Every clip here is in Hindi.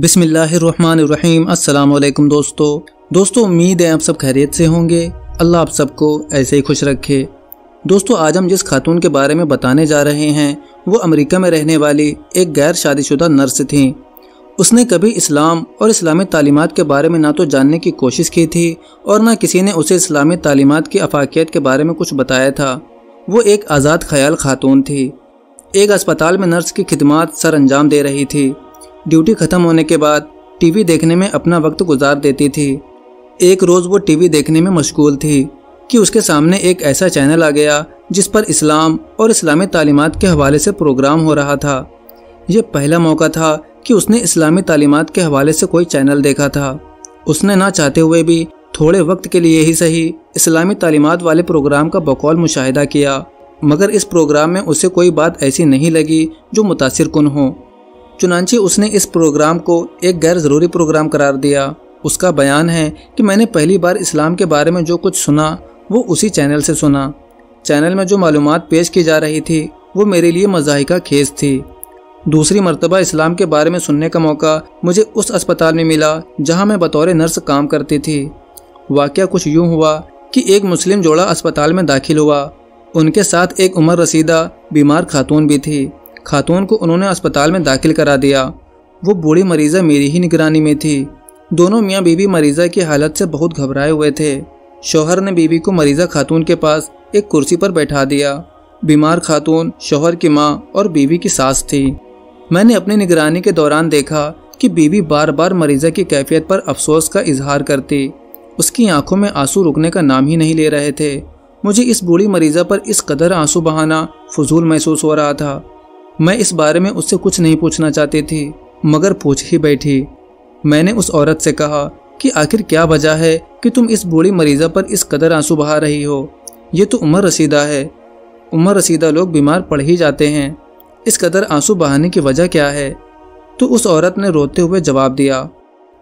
बिस्मिल्लाहिर्रहमानिर्रहीम। अस्सलाम वालेकुम दोस्तों, उम्मीद है आप सब खैरियत से होंगे। अल्लाह आप सबको ऐसे ही खुश रखे। दोस्तों, आज हम जिस खातून के बारे में बताने जा रहे हैं वो अमेरिका में रहने वाली एक गैर शादीशुदा नर्स थीं। उसने कभी इस्लाम और इस्लामी तालीमात के बारे में ना तो जानने की कोशिश की थी और ना किसी ने उसे इस्लामी तालीमात की अफाकियत के बारे में कुछ बताया था। वो एक आज़ाद ख्याल खातून थी। एक अस्पताल में नर्स की खिदमत सर अंजाम दे रही थी। ड्यूटी ख़त्म होने के बाद टीवी देखने में अपना वक्त गुजार देती थी। एक रोज़ वो टीवी देखने में मशगूल थी कि उसके सामने एक ऐसा चैनल आ गया जिस पर इस्लाम और इस्लामी तालीमात के हवाले से प्रोग्राम हो रहा था। यह पहला मौका था कि उसने इस्लामी तालीमात के हवाले से कोई चैनल देखा था। उसने ना चाहते हुए भी थोड़े वक्त के लिए ही सही इस्लामी तालीमात वाले प्रोग्राम का बकौल मुशाहिदा किया, मगर इस प्रोग्राम में उसे कोई बात ऐसी नहीं लगी जो मुतासिर कुन हो। चुनांचे उसने इस प्रोग्राम को एक गैर ज़रूरी प्रोग्राम करार दिया। उसका बयान है कि मैंने पहली बार इस्लाम के बारे में जो कुछ सुना वो उसी चैनल से सुना। चैनल में जो मालूमात पेश की जा रही थी वो मेरे लिए मज़ाहिका खेज थी। दूसरी मर्तबा इस्लाम के बारे में सुनने का मौका मुझे उस अस्पताल में मिला जहां मैं बतौर नर्स काम करती थी। वाक़या कुछ यूँ हुआ कि एक मुस्लिम जोड़ा अस्पताल में दाखिल हुआ। उनके साथ एक उम्र रसीदा बीमार खातून भी थी। खातून को उन्होंने अस्पताल में दाखिल करा दिया। वो बूढ़ी मरीज़ा मेरी ही निगरानी में थी। दोनों मियाँ बीवी मरीज़ा की हालत से बहुत घबराए हुए थे। शौहर ने बीवी को मरीज़ा खातून के पास एक कुर्सी पर बैठा दिया। बीमार खातून शौहर की माँ और बीवी की सास थी। मैंने अपनी निगरानी के दौरान देखा कि बीवी बार बार मरीज़ा की कैफियत पर अफसोस का इजहार करती। उसकी आंखों में आंसू रुकने का नाम ही नहीं ले रहे थे। मुझे इस बूढ़ी मरीज़ा पर इस कदर आंसू बहाना फजूल महसूस हो रहा था। मैं इस बारे में उससे कुछ नहीं पूछना चाहती थी, मगर पूछ ही बैठी। मैंने उस औरत से कहा कि आखिर क्या वजह है कि तुम इस बूढ़ी मरीज़ा पर इस कदर आंसू बहा रही हो? ये तो उम्र रसीदा है। उम्र रसीदा लोग बीमार पड़ ही जाते हैं। इस कदर आंसू बहाने की वजह क्या है? तो उस औरत ने रोते हुए जवाब दिया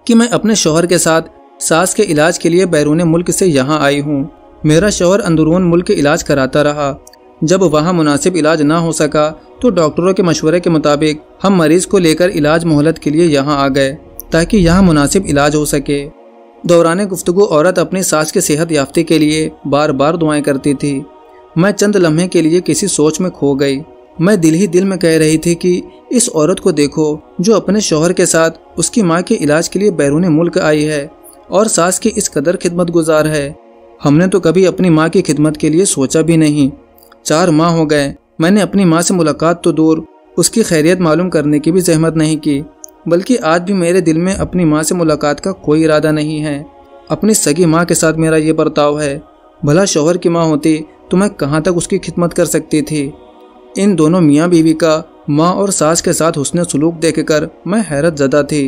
कि मैं अपने शौहर के साथ सास के इलाज के लिए बैरून मुल्क से यहाँ आई हूँ। मेरा शौहर अंदरून मुल्क इलाज कराता रहा। जब वहाँ मुनासिब इलाज ना हो सका तो डॉक्टरों के मशवरे के मुताबिक हम मरीज़ को लेकर इलाज मोहलत के लिए यहाँ आ गए ताकि यहाँ मुनासिब इलाज हो सके। दौरान गुफ्तगू औरत अपनी सास के सेहत याफ्ते के लिए बार बार दुआएँ करती थी। मैं चंद लम्हे के लिए किसी सोच में खो गई। मैं दिल ही दिल में कह रही थी कि इस औरत को देखो जो अपने शौहर के साथ उसकी माँ के इलाज के लिए बैरूने मुल्क आई है और सास की इस कदर खिदमत गुजार है। हमने तो कभी अपनी माँ की खिदमत के लिए सोचा भी नहीं। 4 माह हो गए मैंने अपनी माँ से मुलाकात तो दूर उसकी खैरियत मालूम करने की भी जहमत नहीं की, बल्कि आज भी मेरे दिल में अपनी माँ से मुलाकात का कोई इरादा नहीं है। अपनी सगी माँ के साथ मेरा ये बर्ताव है। भला शौहर की माँ होती तो मैं कहाँ तक उसकी खिदमत कर सकती थी। इन दोनों मियाँ बीवी का माँ और सास के साथ हुस्न सलूक देखकर मैं हैरत ज़दा थी।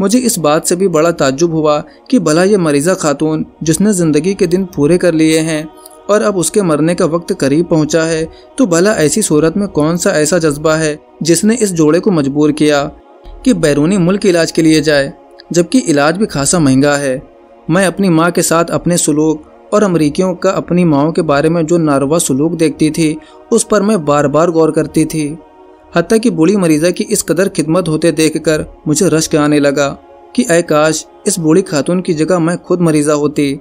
मुझे इस बात से भी बड़ा ताज्जुब हुआ कि भला ये मरीज़ा खातून जिसने ज़िंदगी के दिन पूरे कर लिए हैं और अब उसके मरने का वक्त करीब पहुँचा है, तो भला ऐसी सूरत में कौन सा ऐसा जज्बा है जिसने इस जोड़े को मजबूर किया कि बैरूनी मुल्क इलाज के लिए जाए, जबकि इलाज भी खासा महंगा है। मैं अपनी माँ के साथ अपने सलूक और अमरीकियों का अपनी माओं के बारे में जो नारवा सलूक देखती थी उस पर मैं बार बार गौर करती थी। हत्ता कि बूढ़ी मरीज़ा की इस कदर खिदमत होते देखकर मुझे रश्क आने लगा कि ऐ काश इस बूढ़ी खातून की जगह मैं खुद मरीज़ा होती।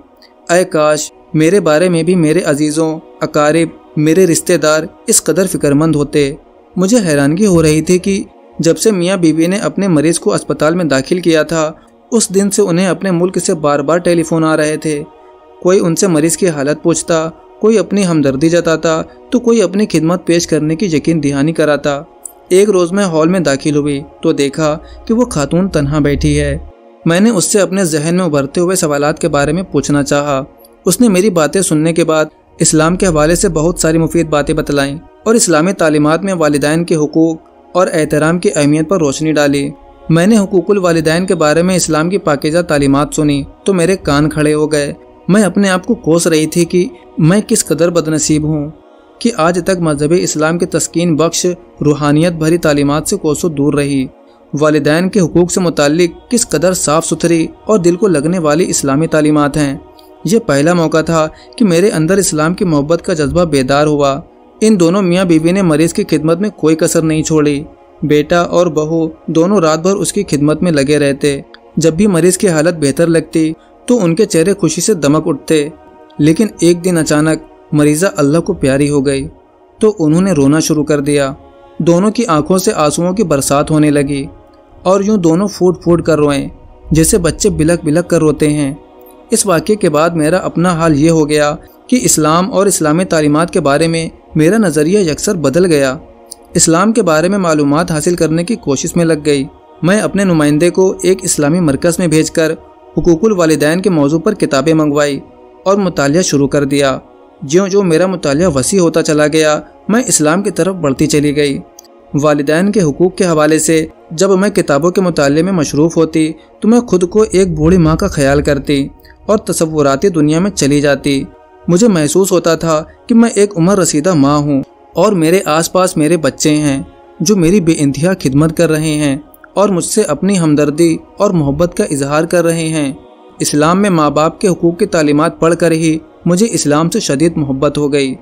ऐ काश मेरे बारे में भी मेरे अजीज़ों, अकारिब, मेरे रिश्तेदार इस कदर फ़िक्रमंद होते। मुझे हैरानगी हो रही थी कि जब से मियाँ बीवी ने अपने मरीज़ को अस्पताल में दाखिल किया था उस दिन से उन्हें अपने मुल्क से बार बार टेलीफोन आ रहे थे। कोई उनसे मरीज़ की हालत पूछता, कोई अपनी हमदर्दी जताता, तो कोई अपनी खिदमत पेश करने की यकीन दहानी कराता। एक रोज़ मैं हॉल में दाखिल हुई तो देखा कि वो खातून तन्हा बैठी है। मैंने उससे अपने जहन में उभरते हुए सवालात के बारे में पूछना चाहा। उसने मेरी बातें सुनने के बाद इस्लाम के हवाले से बहुत सारी मुफीद बातें बतलाईं और इस्लामी तालीमात में वालिदैन के हुकूक और एहतराम की अहमियत पर रोशनी डाली। मैंने हुकूकुल वालिदैन के बारे में इस्लाम की पाकिज़ा तालीमात सुनी तो मेरे कान खड़े हो गए। मैं अपने आप को कोस रही थी कि मैं किस कदर बदनसीब हूँ कि आज तक मजहब इस्लाम के तस्कीन बख्श रूहानियत भरी तालीमात से कोसों दूर रही। वालिदैन के हुकूक से मुतालिक किस कदर साफ़ सुथरी और दिल को लगने वाली इस्लामी तालीमात हैं। यह पहला मौका था कि मेरे अंदर इस्लाम की मोहब्बत का जज्बा बेदार हुआ। इन दोनों मियाँ बीवी ने मरीज़ की खिदमत में कोई कसर नहीं छोड़ी। बेटा और बहू दोनों रात भर उसकी खिदमत में लगे रहते। जब भी मरीज की हालत बेहतर लगती तो उनके चेहरे खुशी से दमक उठते। लेकिन एक दिन अचानक मरीज़ा अल्लाह को प्यारी हो गई तो उन्होंने रोना शुरू कर दिया। दोनों की आंखों से आंसुओं की बरसात होने लगी और यूँ दोनों फूट फूट कर रोएं जैसे बच्चे बिलख बिलख कर रोते हैं। इस वाक़े के बाद मेरा अपना हाल ये हो गया कि इस्लाम और इस्लामी तालीमात के बारे में मेरा नज़रिया यकसर बदल गया। इस्लाम के बारे में मालूमात हासिल करने की कोशिश में लग गई। मैं अपने नुमाइंदे को एक इस्लामी मरकज़ में भेजकर हुकूकुल वालिदैन के मौजू पर किताबें मंगवाई और मुतालिया शुरू कर दिया। ज्यों ज्यों मेरा मुतालिया वसी होता चला गया, मैं इस्लाम की तरफ बढ़ती चली गई। वालिदैन के हुकूक के हवाले से जब मैं किताबों के मुताले में मशरूफ़ होती तो मैं खुद को एक बूढ़ी माँ का ख्याल करती और तसव्वुराती दुनिया में चली जाती। मुझे महसूस होता था कि मैं एक उम्र रसीदा माँ हूँ और मेरे आसपास मेरे बच्चे हैं जो मेरी बेइंतहा खिदमत कर रहे हैं और मुझसे अपनी हमदर्दी और मोहब्बत का इजहार कर रहे हैं। इस्लाम में माँ बाप के हुकूक की तालीमात पढ़ कर ही मुझे इस्लाम से शदीद मोहब्बत हो गई।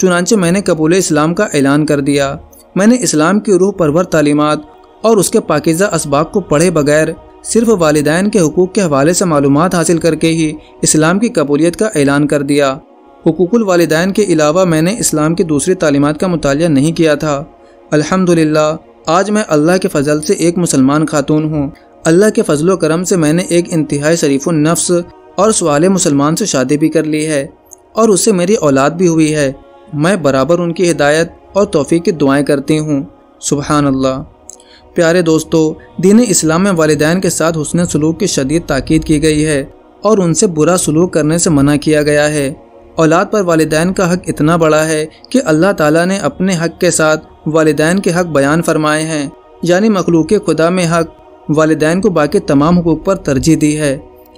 चुनांचे मैंने कबूल इस्लाम का ऐलान कर दिया। मैंने इस्लाम की रूह परवर तालीमात और उसके पाकिज़ा असबाक को पढ़े बगैर सिर्फ वालिदैन के हुकूक के हवाले से मालूमात हासिल करके ही इस्लाम की कबूलियत का ऐलान कर दिया। हुकूकुल वालिदैन के अलावा मैंने इस्लाम की दूसरी तालीमात का मुतालिया नहीं किया था। अल्हम्दुलिल्लाह आज मैं अल्लाह के फजल से एक मुसलमान खातून हूँ। अल्लाह के फजलो करम से मैंने एक इंतहाई शरीफुन नफ्स और सवाले मुसलमान से शादी भी कर ली है और उससे मेरी औलाद भी हुई है। मैं बराबर उनकी हिदायत और तौफीक की दुआएं करती हूँ। सुबहानल्लाह। प्यारे दोस्तों, दीन इस्लाम में वालिदैन के साथ हुस्न सलूक की शदीद ताकीद की गई है और उनसे बुरा सलूक करने से मना किया गया है। औलाद पर वालिदैन का हक इतना बड़ा है कि अल्लाह ताला ने अपने हक के साथ वालिदैन के हक बयान फरमाए हैं, यानी मखलूक खुदा में हक वालिदैन को बाकी तमाम हुकूक पर तरजीह दी है।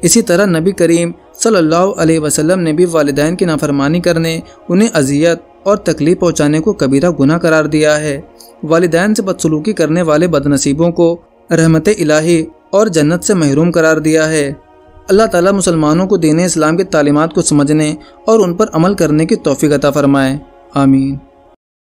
इसी तरह नबी करीम सल्लल्लाहु अलैहि वसल्लम ने भी वालिदैन की नाफरमानी करने, उन्हें अजियत और तकलीफ़ पहुँचाने को कबीरा गुनाह करार दिया है। वालिदैन से बदसलूकी करने वाले बदनसीबों को रहमत इलाही और जन्नत से महरूम करार दिया है। अल्लाह ताला मुसलमानों को दीन-ए-इस्लाम की तालीमात को समझने और उन पर अमल करने की तौफीक अता फरमाए। आमीन।